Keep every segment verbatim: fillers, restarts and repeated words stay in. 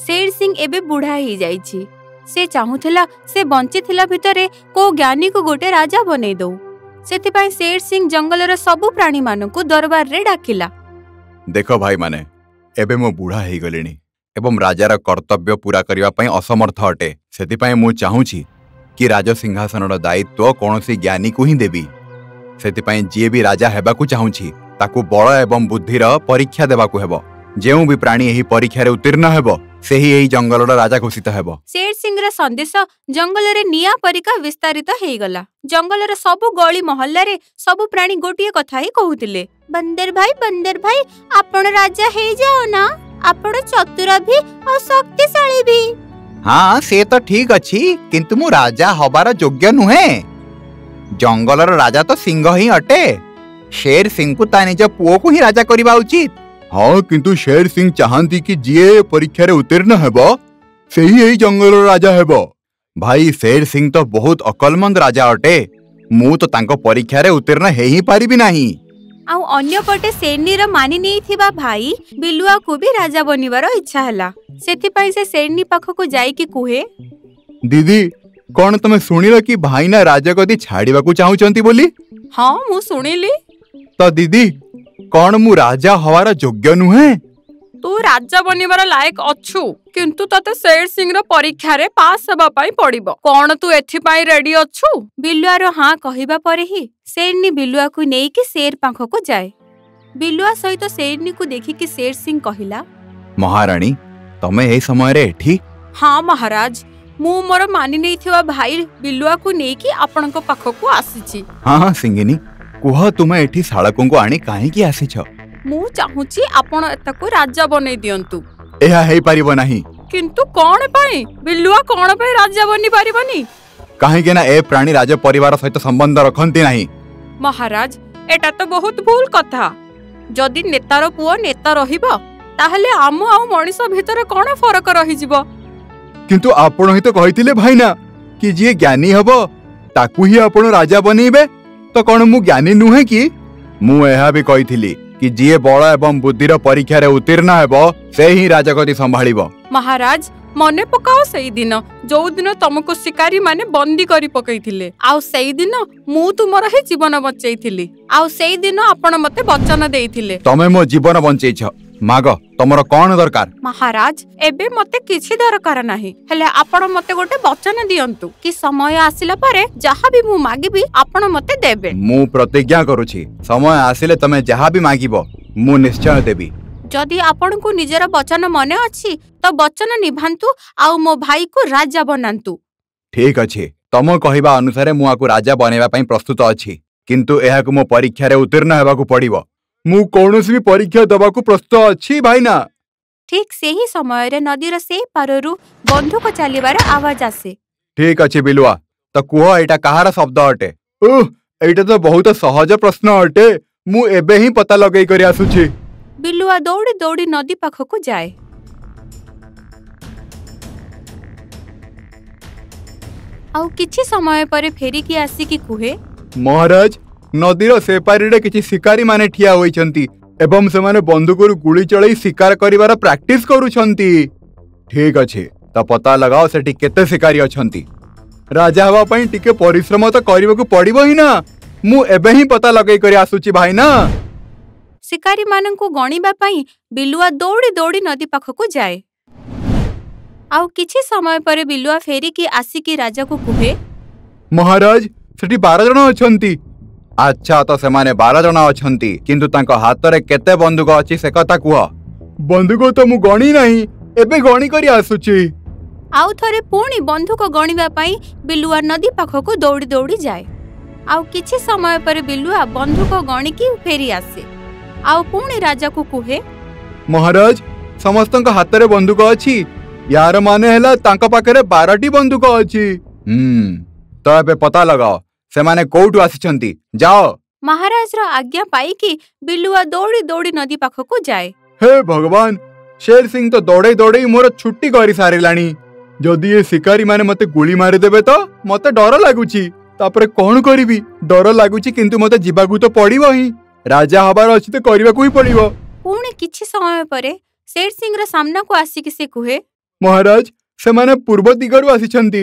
शेर सिंह एबे बुढ़ा ही जाइछि। से चाहुथिला से बंचीथिला भितरे को ज्ञानी को गोटे राजा बनै दो। सेथिपाई शेर सिंह जंगलर सबु प्राणी मानकु दरबार रे डाकिला। देखो भाई माने, एबे मो बुढ़ा हे गलेनी एवं राजार कर्तव्य पूरा करिवा पई असमर्थ अटे। सेथिपाई मो चाहुछि कि राज सिंहासन दायित्व कोनोसी ज्ञानी को ही देबी। सेथिपाई जे भी राजा हेबाकु चाहुछि ताकु बळ एवं बुद्धिर परीक्षा देबाकु हेबो। जेउ भी प्राणी एही परीक्षा रे उत्तीर्ण हेबो से ही एही जंगलर राजा घोषित हेबो। शेर सिंहर संदेश जंगल रे निया परिका विस्तारित हेई गला। जंगलर सबु गळी मोहल्ला रे सबु प्राणी गोटिए कथा ही कहूतिले, बंदर भाई बंदर भाई आपण राजा हेई जाओ ना, आपण चतुर भी और शक्तिशाली भी। हां से तो ठीक अछि, किंतु मु राजा होबार योग्य नुहे। जंगलर राजा तो सिंह ही अटे। शेर सिंह को ताने जो पुओ को ही राजा करबा उचित। हाँ, किंतु शेर सिंह चाहती कि जिए परीक्षा रे उत्तीर्ण हेब से ही एही जंगलर राजा हेब। भाई शेर सिंह तो बहुत अकलमंद राजा अटे। मु तो तांको परीक्षा रे उत्तीर्ण हे ही पारिबी नाही। आउ अन्य पटे शेरनीर मानि नै थिबा भाई बिलुआ को भी राजा बनिवार इच्छा हला। सेति पई से शेरनी पाख को जाई कि कुहे, दीदी कोन तमे सुनिलो कि भाईना राजा गदी छाड़ीबा को चाहुचंती बोली? हाँ मु सुनिली। तो दीदी कौन मु राजा हवार योग्य नुहे? तू राजा बनिवार लायक अछु, किंतु तते शेर सिंह रो परीक्षा रे पास हबा पई पड़िबो। कौन तू एथि पई रेडी अछु? बिलुआ रो हां कहिबा पर ही शेरनी बिलुआ को नेई कि शेर पाख को जाए। बिलुआ सहित तो शेरनी को देखि कि शेर सिंह कहिला, महारानी तमे ए समय रे एठी? हां महाराज, मु मोर मानि नै थिवा भाई बिलुआ को नेई कि आपन को पाख को आसी छी। हां सिंगिनी कुहा तुम्हें एठी साळकों को आणी काहे की आसी छ? मु चाहुची आपण एतको राजा बनै दियंतु। एहा हे परिबो नाही। किंतु कोन पई बिल्लुआ कोन पई राजा बनि परिबनी? काहे के ना ए प्राणी राजा परिवार सहित संबंध रखंती नाही। महाराज एटा तो बहुत भूल कथा। जदी नेतार पुओ नेता रहिबो ताहले आमो आउ मनिष भितर कोन फरक रहि जिवो। किंतु आपण ही तो कहितिले भाईना कि जे ज्ञानी हबो ताकु ही आपण राजा बनिबे। तो कौन मु ज्ञानी नुहे कि? मु एहा भी कही थिली कि जिए बळ एवं बुद्धिर परीक्षा रे उत्तीर्ण हेबो से ही राजा गति संभाळिबो। महाराज मने पकाओ सेई दिन जो दिन तुमको शिकारी माने बंदी करी पकई थिले। आउ सेई दिन मु तुमरा हे जीवन बचई थिली। आउ सेई दिन आपण मते वचन देई थिले तमे मो जीवन बचईछ। मागो तमरो कोन दरकार? महाराज एबे मते किछि दरकार नाही, हेले आपण मते गोटे वचन दियंतु कि समय आसिला पारे जहा भी मु मागिबी आपण मते देबे। मु प्रतिज्ञा करूछि समय आसिले तमे जहा भी मागिबो मु निश्चय देबी। जदी आपण को निजरा वचन मने अछि तो वचन निभांतु आउ मो भाई को राजा बनांतु। ठीक अछि, तम कहिबा अनुसारे मु आकु राजा बनेबा पई प्रस्तुत अछि, किंतु एहा को मो परीक्षा रे उत्तीर्ण हेबा को पड़िबो। मु कोनोसी भी परीक्षा दबा को प्रस्तुत अछि भाईना। ठीक से ही समय रे नदीर से पाररु बंधुक चलीबार आवाज आसे। ठीक अछि बिलुआ, त कुहो एटा कहार शब्द अटे? ओह एटा तो बहुत सहज प्रश्न अटे। मु एबे ही पता लगई करी आसुछि। बिलुआ दौड़ी दौड़ी नदी पाख को जाए। आउ किछि समय परे फेरी की आसी की कुहे, महाराज नदीर सेपारीडे किछि शिकारी माने ठिया होइछंती एवं से माने बंदूकरु गुली चलई शिकार करिवार प्रैक्टिस करूछंती। ठीक अछि, त पता लगाओ सेठी केते शिकारी अछंती। राजा हवा पई टिके परिश्रम त करिबाकू पड़िबो ही ना। मु एबे ही पता लगई करी आसुछि भाईना। शिकारी माननकू गणिबा पई बिलुआ दौड़ी दौड़ी नदी पाख को जाए। आउ किछि समय परे बिलुआ फेरी की आसी की राजा को कुहे, महाराज सेठी बारह जण अछंती। अच्छा तो से माने बारह जण अछंती, किंतु तांको हातरे केते बंदूक अछि से कथा कुहो। बंदूक तो मु गणी नाही, एबे गणी करी आसुछि। आउ थरे पूर्णी बंदूक गणीबा पई बिलुआ नदी पाख को दौड़ी दौड़ी जाए। आउ किछि समय पर बिलुआ बंदूक गणी की फेरी आसे। आउ पूर्णी राजा को कुहे, महाराज समस्तक हातरे बंदूक अछि, यार माने हला तांको पाखरे बारह टी बंदूक अछि। हम त एबे पता लगाओ से माने कोठु आसीचंती, जाओ। महाराज रो आज्ञा पाई कि बिलुआ दौड़ी दौड़ी नदी पाख को जाए। हे भगवान, शेर सिंह तो दौड़े दौड़े मोर छुट्टी करी सारे लानी। जदी ये शिकारी माने मते गोली मारे देबे तो मते डर लागुची। तापरे कोन करबी? डर लागुची किंतु मते जीवाकू तो पड़िबो ही। राजा हबार अछि तो करबा कोही पड़िबो। पूर्ण किछि समय परे शेर सिंह रो सामना को आसी कि से कुहे, महाराज सेमाने पूर्व दिगरु आसीछंती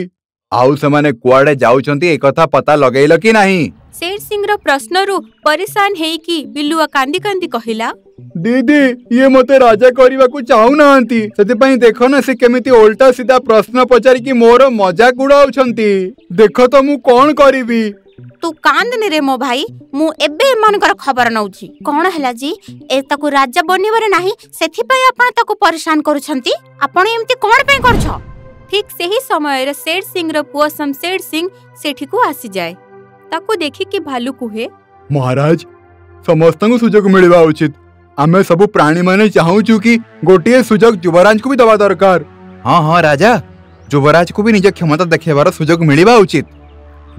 आउ समाने कुआडे जाउछंती ए कथा पता लगैल कि नाही। सेठ सिंहर प्रश्नरु परेशान हेई कि बिल्लुआ कांदी कांदी कहिला, दीदी ये मते राजा करबा को चाहू नांती, सेते पई देखो ना से केमिति उल्टा सीधा प्रश्न पचारी कि मोर मजाक उड़ाउछंती। देखो तो मु कोन करबी। तू कांदने रे मो भाई, मु एबे एमानकर खबर नउची। कोन हला जी ए ताको राजा बनिबारे नाही, सेथि पई आपण ताको परेशान करूछंती। आपण एमति कोन पई करछो? ठीक सेही समय रे सेठ सिंह रो पुआ शमशेर सिंह सेठी को आसी जाए। ताको देखि कि भालू कुहे, महाराज समस्त को सुजोग मिलबा उचित। आमे सब प्राणी माने चाहूचु कि गोटिए सुजोग युवराज को भी दवा दरकार। हां हां राजा, युवराज को भी निज क्षमता देखेबार सुजोग मिलबा उचित।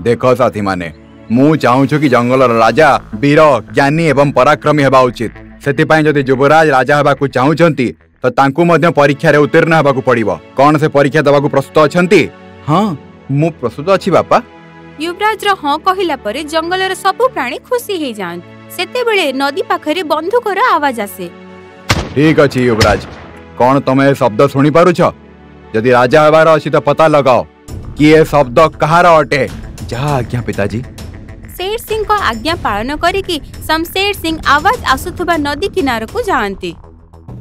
देखो साथी माने, मु चाहूछु कि जंगल राजा वीर ज्ञानी एवं पराक्रमी हेबा उचित। सेतिपाई जदि युवराज राजा हेबा को चाहूछंती तो तांकु मध्ये परीक्षा रे उत्तीर्ण हेबा को पड़िबो। कोन से परीक्षा देबा को प्रस्तुत अछंती? हां मु प्रस्तुत अछि बापा। युवराज रो हां कहिला परे जंगल रे सब प्राणी खुशी हे जान। सेते बेले नदी पाखरे बंधुकर आवाज आसे। ठीक अछि युवराज, कोन तमे शब्द सुनि पारुछ? जदि राजा हेबार अछि त पता लगाओ कि ए शब्द कहार अटे। जहा आज्ञा पिताजी। सेठ सिंह को आज्ञा पालन करिकि शमशेर सिंह आवाज आसुथुबा नदी किनार को जांती,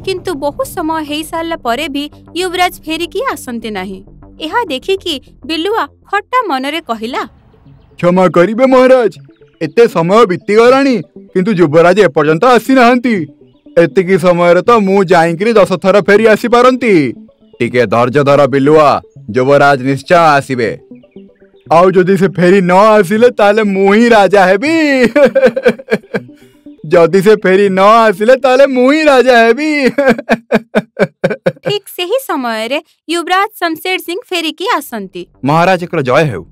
किंतु बहुत समय हेई साला परे भी युवराज फेरी की आसंते नाही। एहा देखि कि बिल्लुआ खट्टा मनरे कहिला, क्षमा करिबे महाराज, एते समय बीती गलानी किंतु युवराज ए पर्यंत आसी नाहंती। एतिकी समय रे त मु जाईकरी दस थरा फेरी आसी पारंती। टिके धैर्य धर बिल्लुआ, युवराज निश्चय आसीबे। आओ जदि से फेरी न आसिले ताले मु ही राजा हेबी। जदि से फेरी न आसिले ताले मु ही राजा हेबी। ठीक सही समय रे युवराज शमशेर सिंह फेरी की आसंती। महाराज एकरो जय हेउ।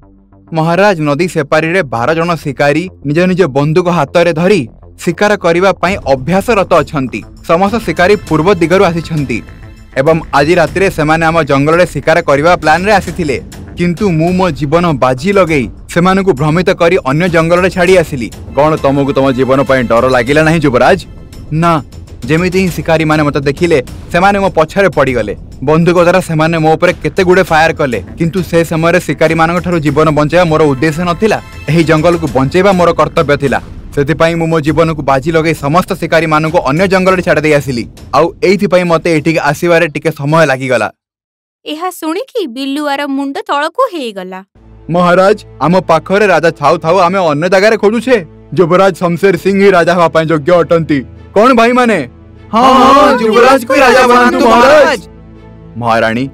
महाराज नदी सेपारी रे बारह जन शिकारी निज निज बंदूक हाथ रे धरी शिकार करिवा पई अभ्यासरत अछंती। समस्त शिकारी पूर्व दिगरु आसीछंती एवं आज राति रे सेमाने हम जंगल रे शिकार करिवा प्लान रे आसीथिले, किंतु मु मो जीवन बाजी लगे सेमानन को भ्रमित करी अन्य जंगल रे छाड़ी आसिली। कोन तमको तम जीवन पय डर लागिला नाही युवराज? ना, जेमिति ही शिकारी माने मते देखिले सेमाने मो पछरे पड़ी गले। बंदूक द्वारा सेमाने मो ऊपर केते गुडे फायर कले, किंतु से समय रे शिकारी मानन ठरो जीवन बंचाया मोर उद्देश्य नथिला। एही जंगल को बंचेबा मोर कर्तव्य थिला। सेति पई मु मो जीवन को बाजी लगे समस्त शिकारी मानन को अन्य जंगल रे छाड़ दे आसिली। आउ एथि पई मते एठी आसीबारे टिके समय लागि गला। एहा सुणी कि बिल्लुआर मुंड तळको हेई गला। महाराज आम पाखरे राजा थाउ थाउ आमे अन्य जगह रे खोजु छे। युवराज शमशेर सिंह ही राजा होपा योग्य अटंती। कोन भाई माने? हां हां युवराज को राजा बनातु महाराज। महारानी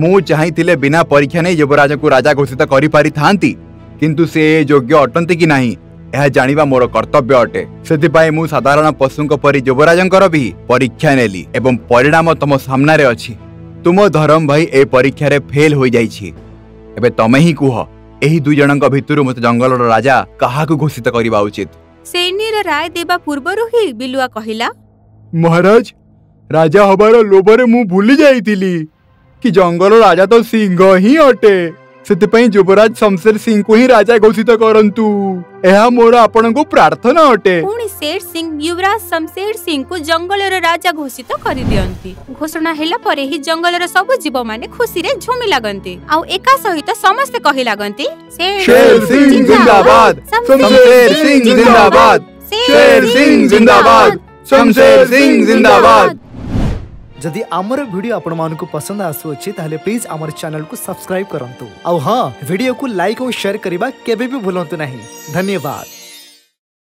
मु चाहिथिले बिना परीक्षा नै युवराज को राजा घोषित करि पारि थांती, किंतु से योग्य अटंती कि नाही एहा जानिबा मोर कर्तव्य अटे। सेति पई मु साधारण पशुक परि युवराजंकर भी परीक्षा नेली एवं परिणाम तम सामना रे अछि। तुम धरम भाई ए परीक्षा रे फेल हो जाइछि। एबे तमे ही कुह, एही दुई जनक भितरु मते जंगल रो राजा कहा को घोषित करिबा उचित? सेनी रे राय देबा पूर्वरु ही बिलुआ कहिला, महाराज राजा हबार लोभरे मु भूली जाईतिली कि जंगल रो राजा तो सिंह ही अटे। सेति पई युवराज शमशेर सिंह को ही राजा घोषित करंतु, एहा मोर आपण को प्रार्थना अटे। पुणी सेठ सिंह युवराज शमशेर सिंह को जंगल रो राजा घोषित करि दियंती। घोषणा हेला परे ही जंगल रो सब जीव माने खुशी रे झुमी लागंती। आउ एका सहित समस्त कहि लागंती, शेर सिंह जिंदाबाद, शमशेर सिंह जिंदाबाद, शेर सिंह जिंदाबाद, शमशेर सिंह जिंदाबाद। जदि आमर वीडियो आपण मानकु पसंद आसु अछि ताले प्लीज आमर चैनल को सब्सक्राइब करंतु। आउ हां वीडियो को लाइक और शेयर करिबा केबे भी भूलंतु नहीं। धन्यवाद।